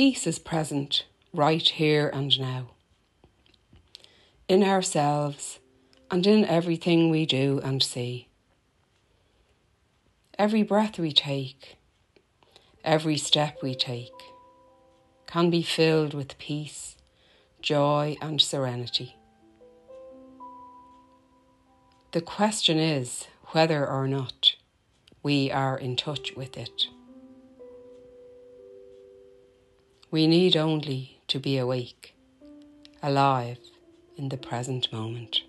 Peace is present right here and now, in ourselves and in everything we do and see. Every breath we take, every step we take, can be filled with peace, joy and serenity. The question is whether or not we are in touch with it. We need only to be awake, alive in the present moment.